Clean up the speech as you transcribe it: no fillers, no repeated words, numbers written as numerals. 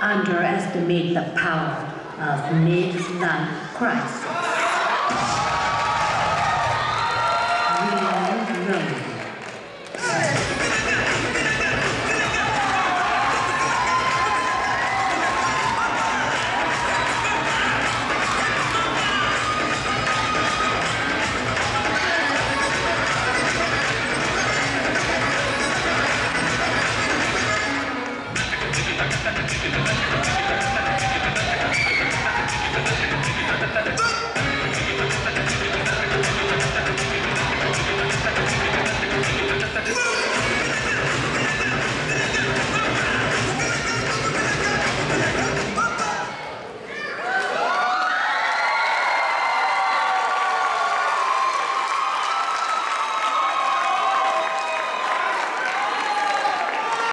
underestimate the power of Midnight Crisis. We all know